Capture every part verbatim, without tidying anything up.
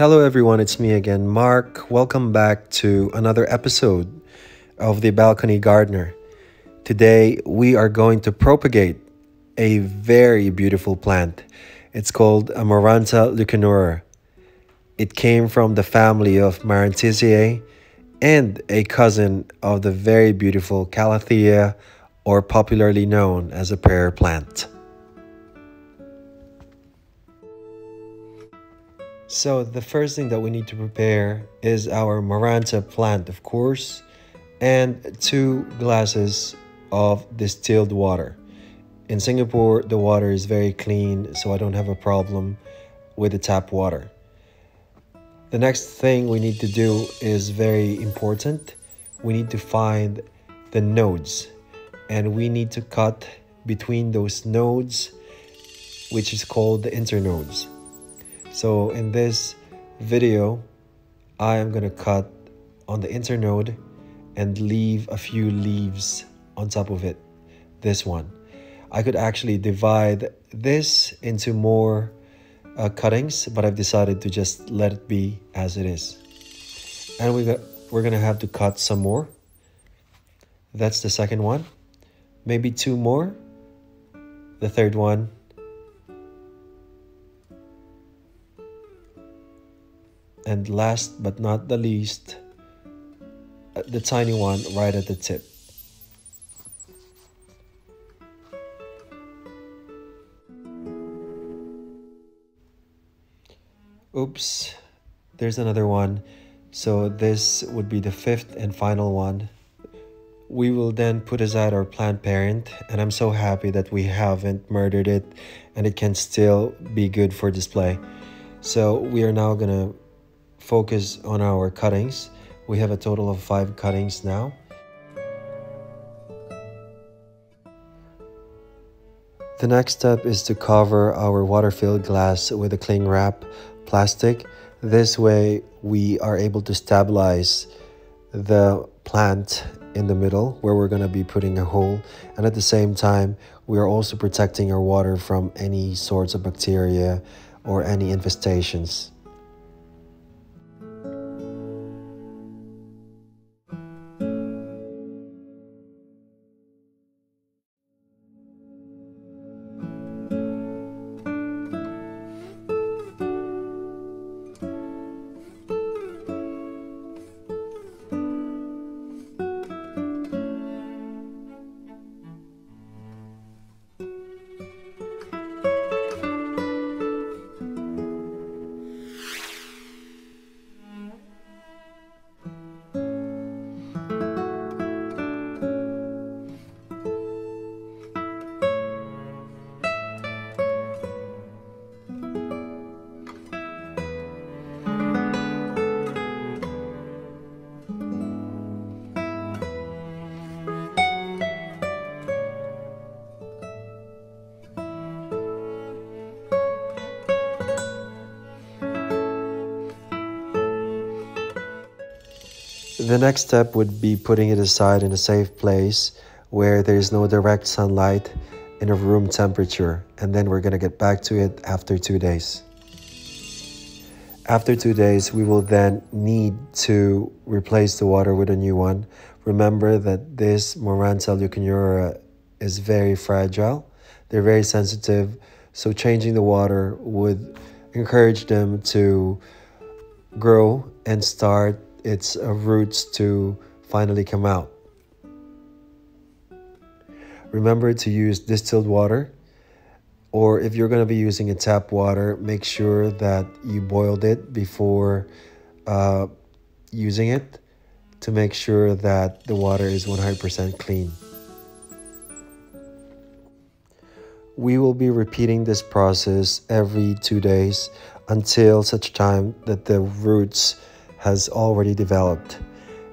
Hello everyone, it's me again, Mark. Welcome back to another episode of The Balcony Gardener. Today we are going to propagate a very beautiful plant. It's called a Maranta leuconeura. It came from the family of Marantaceae and a cousin of the very beautiful calathea, or popularly known as a prayer plant. So the first thing that we need to prepare is our Maranta plant, of course, and two glasses of distilled water. In Singapore, the water is very clean, so I don't have a problem with the tap water. The next thing we need to do is very important. We need to find the nodes, and we need to cut between those nodes, which is called the internodes. So in this video, I am going to cut on the internode and leave a few leaves on top of it. This one. I could actually divide this into more uh, cuttings, but I've decided to just let it be as it is. And we got, we're going to have to cut some more. That's the second one. Maybe two more. The third one. And last but not the least, the tiny one right at the tip. Oops, there's another one. So this would be the fifth and final one. We will then put aside our plant parent, and I'm so happy that we haven't murdered it and it can still be good for display. So we are now gonna focus on our cuttings. We have a total of five cuttings now. The next step is to cover our water-filled glass with a cling wrap plastic. This way we are able to stabilize the plant in the middle where we're going to be putting a hole, and at the same time we are also protecting our water from any sorts of bacteria or any infestations. The next step would be putting it aside in a safe place where there is no direct sunlight, in a room temperature, and then we're going to get back to it after two days. After two days, we will then need to replace the water with a new one. Remember that this Maranta leuconeura is very fragile. They're very sensitive, so changing the water would encourage them to grow and start its roots to finally come out. Remember to use distilled water, or if you're going to be using a tap water, make sure that you boiled it before uh, using it to make sure that the water is one hundred percent clean. We will be repeating this process every two days until such time that the roots has already developed.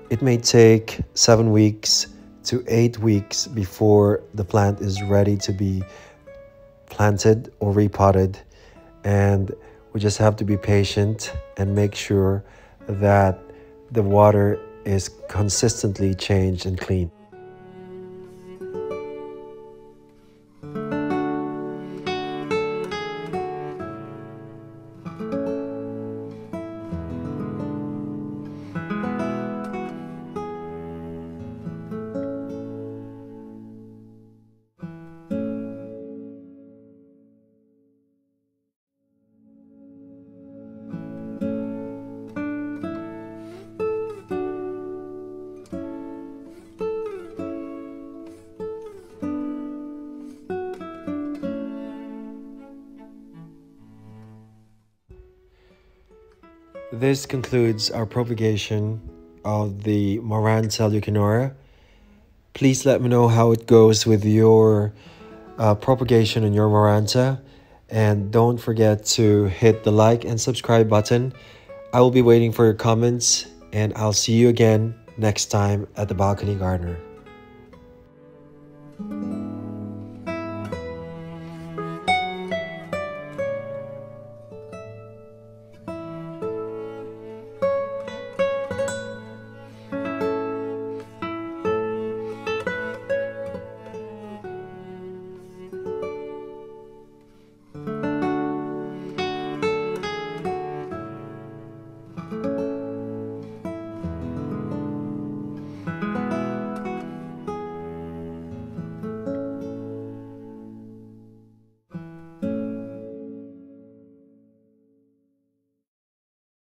It may take seven weeks to eight weeks before the plant is ready to be planted or repotted, and we just have to be patient and make sure that the water is consistently changed and clean. This concludes our propagation of the Maranta leuconeura. Please let me know how it goes with your uh, propagation on your Maranta, and don't forget to hit the like and subscribe button. I will be waiting for your comments, and I'll see you again next time at The Balcony Gardener.